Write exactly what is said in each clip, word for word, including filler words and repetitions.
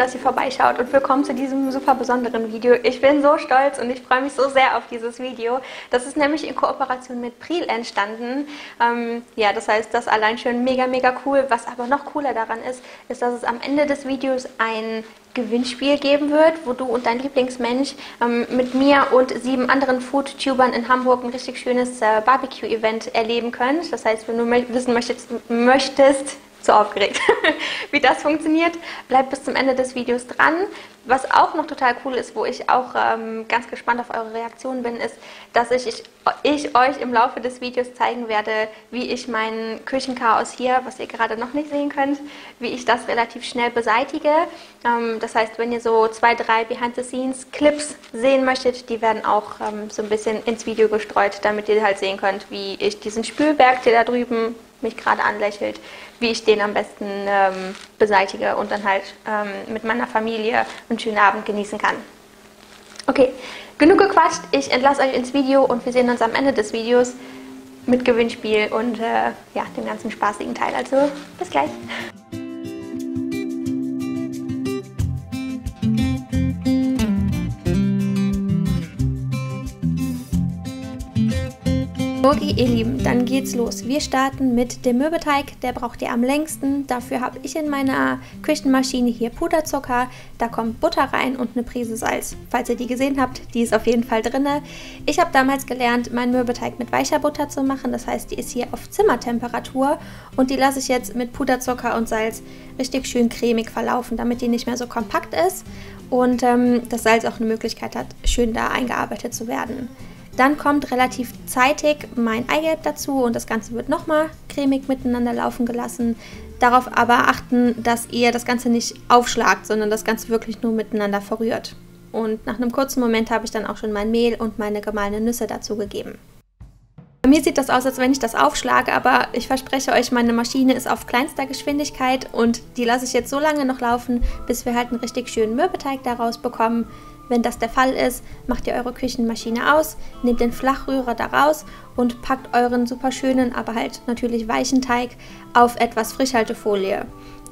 dass ihr vorbeischaut und willkommen zu diesem super besonderen Video. Ich bin so stolz und ich freue mich so sehr auf dieses Video. Das ist nämlich in Kooperation mit Pril entstanden. Ähm, ja, das heißt, das allein schon mega, mega cool. Was aber noch cooler daran ist, ist, dass es am Ende des Videos ein Gewinnspiel geben wird, wo du und dein Lieblingsmensch ähm, mit mir und sieben anderen Foodtubern in Hamburg ein richtig schönes äh, Barbecue-Event erleben könnt. Das heißt, wenn du mö- wissen möchtest, möchtest zu aufgeregt, wie das funktioniert. Bleibt bis zum Ende des Videos dran. Was auch noch total cool ist, wo ich auch ähm, ganz gespannt auf eure Reaktion bin, ist, dass ich, ich, ich euch im Laufe des Videos zeigen werde, wie ich mein Küchenchaos hier, was ihr gerade noch nicht sehen könnt, wie ich das relativ schnell beseitige. Ähm, das heißt, wenn ihr so zwei, drei Behind-the-Scenes-Clips sehen möchtet, die werden auch ähm, so ein bisschen ins Video gestreut, damit ihr halt sehen könnt, wie ich diesen Spülberg, der da drüben mich gerade anlächelt, wie ich den am besten ähm, beseitige und dann halt ähm, mit meiner Familie einen schönen Abend genießen kann. Okay, genug gequatscht, ich entlasse euch ins Video und wir sehen uns am Ende des Videos mit Gewinnspiel und äh, ja, dem ganzen spaßigen Teil. Also bis gleich! Okay, ihr Lieben, dann geht's los. Wir starten mit dem Mürbeteig, der braucht ihr am längsten. Dafür habe ich in meiner Küchenmaschine hier Puderzucker, da kommt Butter rein und eine Prise Salz. Falls ihr die gesehen habt, die ist auf jeden Fall drin. Ich habe damals gelernt, meinen Mürbeteig mit weicher Butter zu machen, das heißt, die ist hier auf Zimmertemperatur und die lasse ich jetzt mit Puderzucker und Salz richtig schön cremig verlaufen, damit die nicht mehr so kompakt ist und ähm, das Salz auch eine Möglichkeit hat, schön da eingearbeitet zu werden. Dann kommt relativ zeitig mein Eigelb dazu und das Ganze wird nochmal cremig miteinander laufen gelassen. Darauf aber achten, dass ihr das Ganze nicht aufschlagt, sondern das Ganze wirklich nur miteinander verrührt. Und nach einem kurzen Moment habe ich dann auch schon mein Mehl und meine gemahlenen Nüsse dazu gegeben. Bei mir sieht das aus, als wenn ich das aufschlage, aber ich verspreche euch, meine Maschine ist auf kleinster Geschwindigkeit und die lasse ich jetzt so lange noch laufen, bis wir halt einen richtig schönen Mürbeteig daraus bekommen. Wenn das der Fall ist, macht ihr eure Küchenmaschine aus, nehmt den Flachrührer daraus und packt euren super schönen, aber halt natürlich weichen Teig auf etwas Frischhaltefolie.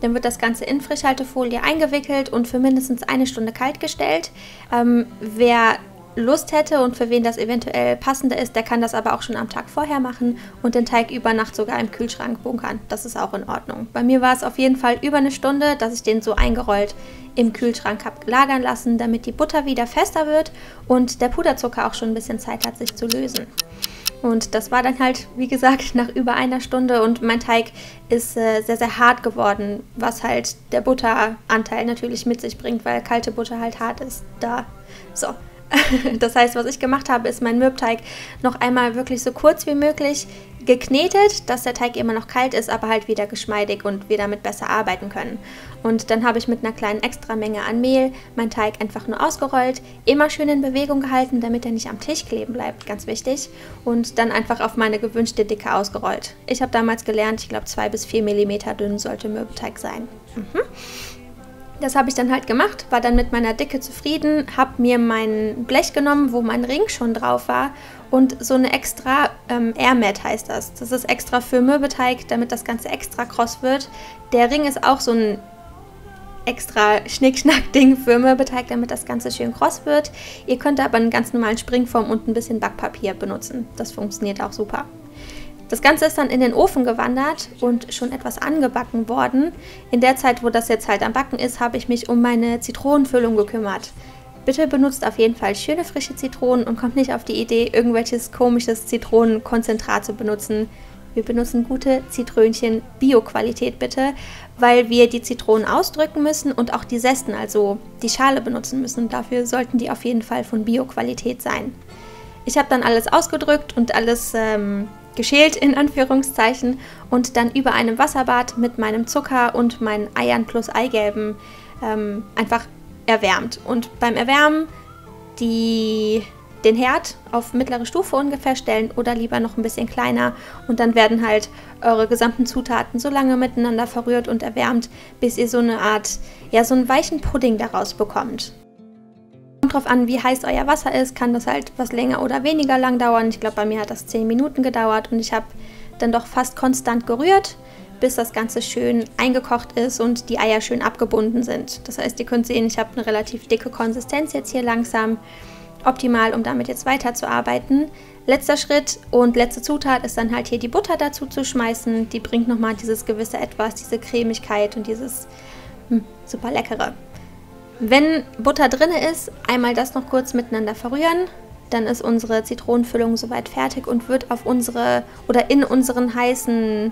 Dann wird das Ganze in Frischhaltefolie eingewickelt und für mindestens eine Stunde kalt gestellt. Ähm, wer Lust hätte und für wen das eventuell passender ist, der kann das aber auch schon am Tag vorher machen und den Teig über Nacht sogar im Kühlschrank bunkern. Das ist auch in Ordnung. Bei mir war es auf jeden Fall über eine Stunde, dass ich den so eingerollt im Kühlschrank habe lagern lassen, damit die Butter wieder fester wird und der Puderzucker auch schon ein bisschen Zeit hat, sich zu lösen. Und das war dann halt, wie gesagt, nach über einer Stunde und mein Teig ist äh, sehr, sehr hart geworden, was halt der Butteranteil natürlich mit sich bringt, weil kalte Butter halt hart ist. Da, so. Das heißt, was ich gemacht habe, ist meinen Mürbteig noch einmal wirklich so kurz wie möglich geknetet, dass der Teig immer noch kalt ist, aber halt wieder geschmeidig und wir damit besser arbeiten können. Und dann habe ich mit einer kleinen Extramenge an Mehl meinen Teig einfach nur ausgerollt, immer schön in Bewegung gehalten, damit er nicht am Tisch kleben bleibt, ganz wichtig, und dann einfach auf meine gewünschte Dicke ausgerollt. Ich habe damals gelernt, ich glaube zwei bis vier Millimeter dünn sollte Mürbeteig sein. Mhm. Das habe ich dann halt gemacht, war dann mit meiner Dicke zufrieden, habe mir mein Blech genommen, wo mein Ring schon drauf war und so eine extra ähm, Airmat heißt das. Das ist extra für Mürbeteig, damit das Ganze extra kross wird. Der Ring ist auch so ein extra Schnickschnack-Ding für Mürbeteig, damit das Ganze schön kross wird. Ihr könnt aber einen ganz normalen Springform und ein bisschen Backpapier benutzen. Das funktioniert auch super. Das Ganze ist dann in den Ofen gewandert und schon etwas angebacken worden. In der Zeit, wo das jetzt halt am Backen ist, habe ich mich um meine Zitronenfüllung gekümmert. Bitte benutzt auf jeden Fall schöne frische Zitronen und kommt nicht auf die Idee, irgendwelches komisches Zitronenkonzentrat zu benutzen. Wir benutzen gute Zitrönchen, Bio-Qualität bitte, weil wir die Zitronen ausdrücken müssen und auch die Sästen, also die Schale benutzen müssen. Dafür sollten die auf jeden Fall von Bio-Qualität sein. Ich habe dann alles ausgedrückt und alles ähm, geschält in Anführungszeichen und dann über einem Wasserbad mit meinem Zucker und meinen Eiern plus Eigelben ähm, einfach erwärmt. Und beim Erwärmen die, den Herd auf mittlere Stufe ungefähr stellen oder lieber noch ein bisschen kleiner und dann werden halt eure gesamten Zutaten so lange miteinander verrührt und erwärmt, bis ihr so eine Art, ja so einen weichen Pudding daraus bekommt. Drauf an, wie heiß euer Wasser ist, kann das halt was länger oder weniger lang dauern. Ich glaube, bei mir hat das zehn Minuten gedauert und ich habe dann doch fast konstant gerührt, bis das Ganze schön eingekocht ist und die Eier schön abgebunden sind. Das heißt, ihr könnt sehen, ich habe eine relativ dicke Konsistenz jetzt hier langsam. Optimal, um damit jetzt weiterzuarbeiten. Letzter Schritt und letzte Zutat ist dann halt hier die Butter dazu zu schmeißen. Die bringt nochmal dieses gewisse Etwas, diese Cremigkeit und dieses mh, super Leckere. Wenn Butter drin ist, einmal das noch kurz miteinander verrühren. Dann ist unsere Zitronenfüllung soweit fertig und wird auf unsere oder in unseren heißen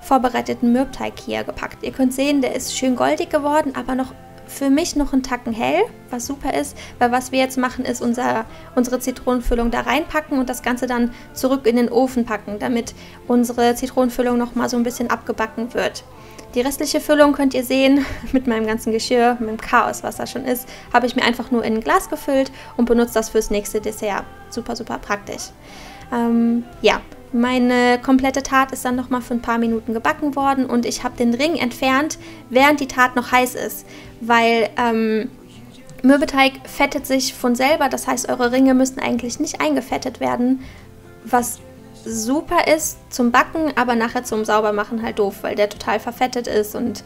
vorbereiteten Mürbteig hier gepackt. Ihr könnt sehen, der ist schön goldig geworden, aber noch für mich noch einen Tacken hell, was super ist, weil was wir jetzt machen ist unser, unsere Zitronenfüllung da reinpacken und das Ganze dann zurück in den Ofen packen, damit unsere Zitronenfüllung nochmal so ein bisschen abgebacken wird. Die restliche Füllung könnt ihr sehen, mit meinem ganzen Geschirr, mit dem Chaos, was da schon ist, habe ich mir einfach nur in ein Glas gefüllt und benutze das fürs nächste Dessert. Super, super praktisch. Ähm, ja, meine komplette Tarte ist dann nochmal für ein paar Minuten gebacken worden und ich habe den Ring entfernt, während die Tarte noch heiß ist, weil ähm, Mürbeteig fettet sich von selber, das heißt, eure Ringe müssen eigentlich nicht eingefettet werden, was super ist zum Backen, aber nachher zum Saubermachen halt doof, weil der total verfettet ist und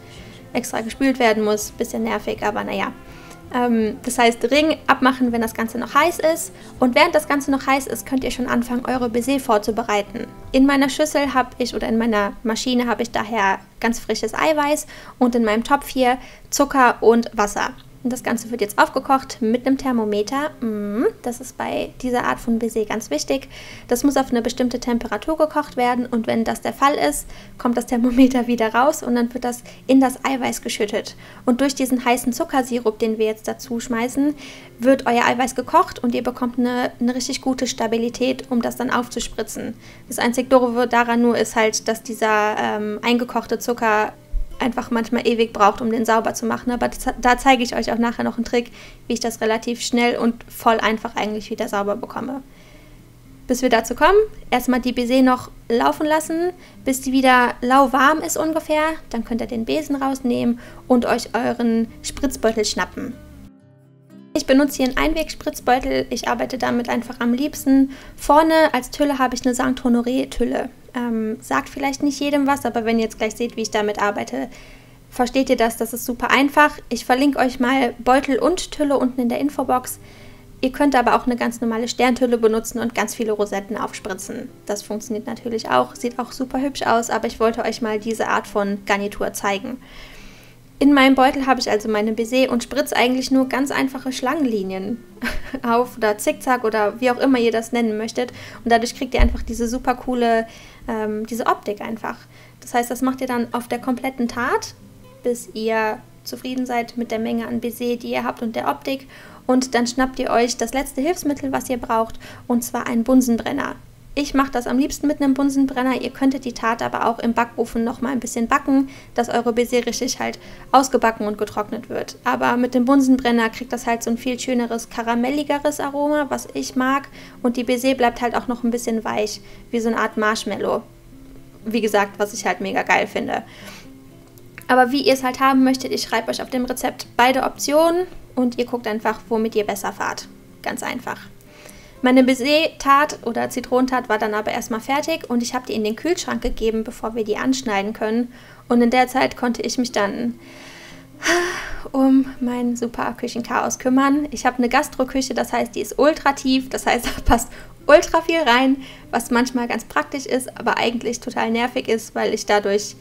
extra gespült werden muss. Bisschen nervig, aber naja. Ähm, das heißt, Ring abmachen, wenn das Ganze noch heiß ist. Und während das Ganze noch heiß ist, könnt ihr schon anfangen, eure Baiser vorzubereiten. In meiner Schüssel habe ich oder in meiner Maschine habe ich daher ganz frisches Eiweiß und in meinem Topf hier Zucker und Wasser. Und das Ganze wird jetzt aufgekocht mit einem Thermometer. Das ist bei dieser Art von Baiser ganz wichtig. Das muss auf eine bestimmte Temperatur gekocht werden und wenn das der Fall ist, kommt das Thermometer wieder raus und dann wird das in das Eiweiß geschüttet. Und durch diesen heißen Zuckersirup, den wir jetzt dazu schmeißen, wird euer Eiweiß gekocht und ihr bekommt eine, eine richtig gute Stabilität, um das dann aufzuspritzen. Das einzig Doofe daran nur ist halt, dass dieser ähm, eingekochte Zucker einfach manchmal ewig braucht, um den sauber zu machen. Aber das, da zeige ich euch auch nachher noch einen Trick, wie ich das relativ schnell und voll einfach eigentlich wieder sauber bekomme. Bis wir dazu kommen, erstmal die Baiser noch laufen lassen, bis die wieder lauwarm ist ungefähr. Dann könnt ihr den Besen rausnehmen und euch euren Spritzbeutel schnappen. Ich benutze hier einen Einweg-Spritzbeutel. Ich arbeite damit einfach am liebsten. Vorne als Tülle habe ich eine Sankt Honoré-Tülle. Ähm, sagt vielleicht nicht jedem was, aber wenn ihr jetzt gleich seht, wie ich damit arbeite, versteht ihr das. Das ist super einfach. Ich verlinke euch mal Beutel und Tülle unten in der Infobox. Ihr könnt aber auch eine ganz normale Sterntülle benutzen und ganz viele Rosetten aufspritzen. Das funktioniert natürlich auch, sieht auch super hübsch aus, aber ich wollte euch mal diese Art von Garnitur zeigen. In meinem Beutel habe ich also meine Baiser und spritze eigentlich nur ganz einfache Schlangenlinien auf oder Zickzack oder wie auch immer ihr das nennen möchtet. Und dadurch kriegt ihr einfach diese super coole, ähm, diese Optik einfach. Das heißt, das macht ihr dann auf der kompletten Tarte, bis ihr zufrieden seid mit der Menge an Baiser, die ihr habt und der Optik. Und dann schnappt ihr euch das letzte Hilfsmittel, was ihr braucht, und zwar einen Bunsenbrenner. Ich mache das am liebsten mit einem Bunsenbrenner. Ihr könntet die Tarte aber auch im Backofen noch mal ein bisschen backen, dass eure Baiser richtig halt ausgebacken und getrocknet wird. Aber mit dem Bunsenbrenner kriegt das halt so ein viel schöneres, karamelligeres Aroma, was ich mag. Und die Baiser bleibt halt auch noch ein bisschen weich, wie so eine Art Marshmallow. Wie gesagt, was ich halt mega geil finde. Aber wie ihr es halt haben möchtet, ich schreibe euch auf dem Rezept beide Optionen und ihr guckt einfach, womit ihr besser fahrt. Ganz einfach. Meine Baiser-Tarte oder Zitronentarte war dann aber erstmal fertig und ich habe die in den Kühlschrank gegeben, bevor wir die anschneiden können. Und in der Zeit konnte ich mich dann um mein super Küchenchaos kümmern. Ich habe eine Gastroküche, das heißt, die ist ultra tief, das heißt, da passt ultra viel rein, was manchmal ganz praktisch ist, aber eigentlich total nervig ist, weil ich dadurch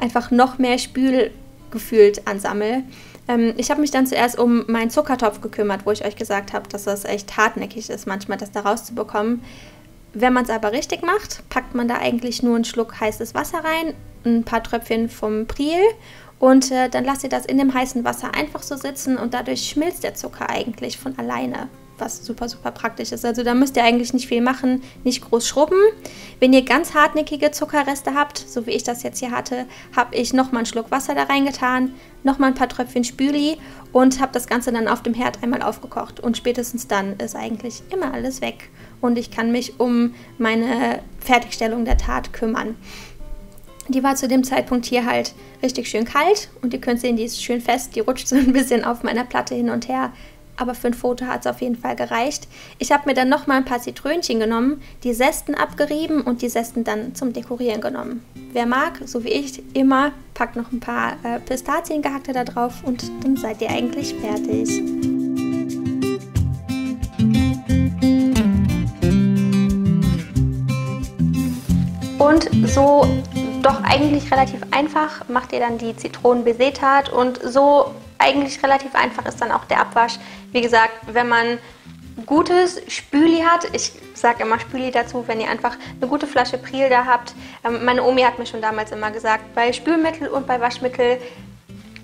einfach noch mehr Spül gefühlt ansammle. Ich habe mich dann zuerst um meinen Zuckertopf gekümmert, wo ich euch gesagt habe, dass das echt hartnäckig ist, manchmal das da rauszubekommen. Wenn man es aber richtig macht, packt man da eigentlich nur einen Schluck heißes Wasser rein, ein paar Tröpfchen vom Pril und äh, dann lasst ihr das in dem heißen Wasser einfach so sitzen und dadurch schmilzt der Zucker eigentlich von alleine, was super, super praktisch ist. Also da müsst ihr eigentlich nicht viel machen, nicht groß schrubben. Wenn ihr ganz hartnäckige Zuckerreste habt, so wie ich das jetzt hier hatte, habe ich nochmal einen Schluck Wasser da reingetan, nochmal ein paar Tröpfchen Spüli und habe das Ganze dann auf dem Herd einmal aufgekocht. Und spätestens dann ist eigentlich immer alles weg und ich kann mich um meine Fertigstellung der Tarte kümmern. Die war zu dem Zeitpunkt hier halt richtig schön kalt und ihr könnt sehen, die ist schön fest, die rutscht so ein bisschen auf meiner Platte hin und her. aber für ein Foto hat es auf jeden Fall gereicht. Ich habe mir dann nochmal ein paar Zitrönchen genommen, die Sesten abgerieben und die Sesten dann zum Dekorieren genommen. Wer mag, so wie ich immer, packt noch ein paar äh, Pistazien gehackte da drauf und dann seid ihr eigentlich fertig. Und so, doch eigentlich relativ einfach, macht ihr dann die Zitronen-Baiser-Tat und so eigentlich relativ einfach ist dann auch der Abwasch. Wie gesagt, wenn man gutes Spüli hat, ich sage immer Spüli dazu, wenn ihr einfach eine gute Flasche Pril da habt. Meine Omi hat mir schon damals immer gesagt, bei Spülmittel und bei Waschmittel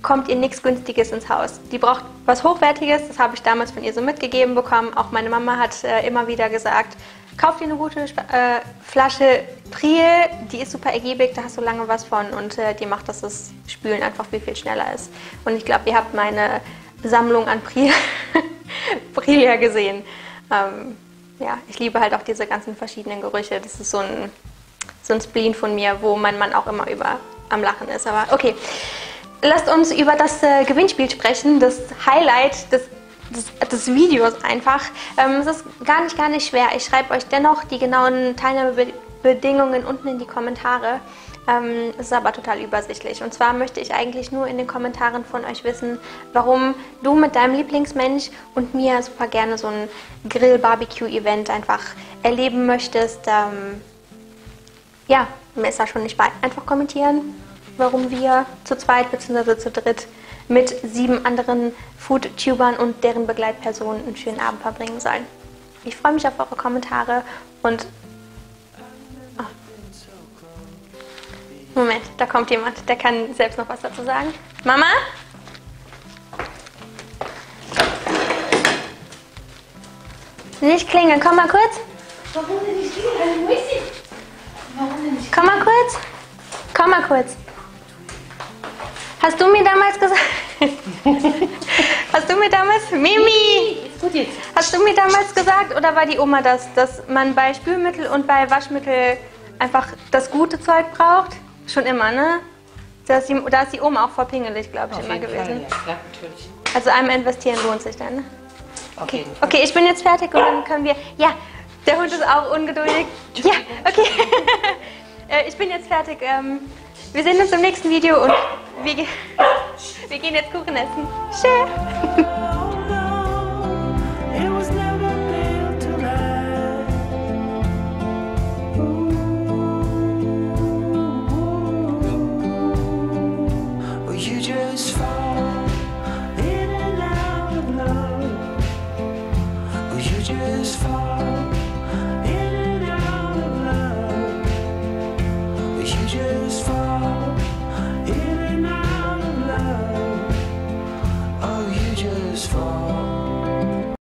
kommt ihr nichts Günstiges ins Haus. Die braucht was Hochwertiges, das habe ich damals von ihr so mitgegeben bekommen. Auch meine Mama hat äh, immer wieder gesagt, kauft dir eine gute äh, Flasche Pril, die ist super ergiebig, da hast du lange was von und äh, die macht, dass das Spülen einfach viel, viel schneller ist. Und ich glaube, ihr habt meine Sammlung an Pril, Pril ja gesehen. Ähm, ja, ich liebe halt auch diese ganzen verschiedenen Gerüche, das ist so ein, so ein Spleen von mir, wo mein Mann auch immer über am Lachen ist, aber okay. Lasst uns über das äh, Gewinnspiel sprechen, das Highlight des, des, des Videos einfach. Ähm, es ist gar nicht, gar nicht schwer. Ich schreibe euch dennoch die genauen Teilnahmebedingungen unten in die Kommentare. Ähm, es ist aber total übersichtlich. Und zwar möchte ich eigentlich nur in den Kommentaren von euch wissen, warum du mit deinem Lieblingsmensch und mir super gerne so ein Grill-Barbecue-Event einfach erleben möchtest. Ähm, ja, mir ist da schon nicht bei. Einfach kommentieren, warum wir zu zweit bzw. zu dritt mit sieben anderen Foodtubern und deren Begleitpersonen einen schönen Abend verbringen sollen. Ich freue mich auf eure Kommentare und... Oh. Moment, da kommt jemand, der kann selbst noch was dazu sagen. Mama? Nicht klingeln, komm mal kurz. Warum denn nicht klingeln? Wo ist sie? Warum denn nicht klingeln? Komm mal kurz. Komm mal kurz. Hast du mir damals gesagt? Hast du mir damals, Mimi? Hast du mir damals gesagt oder war die Oma das, dass man bei Spülmittel und bei Waschmittel einfach das gute Zeug braucht? Schon immer, ne? Da ist die, da ist die Oma auch voll pingelig, glaube ich, immer gewesen. Ja, natürlich. Also einmal investieren lohnt sich dann. Ne? Okay. Okay, ich bin jetzt fertig und dann können wir. Ja, der Hund ist auch ungeduldig. Ja, okay. Ich bin jetzt fertig. Wir sehen uns im nächsten Video und wir, ge wir gehen jetzt Kuchen essen. Tschö! Fall in and out of love. Oh, you just fall.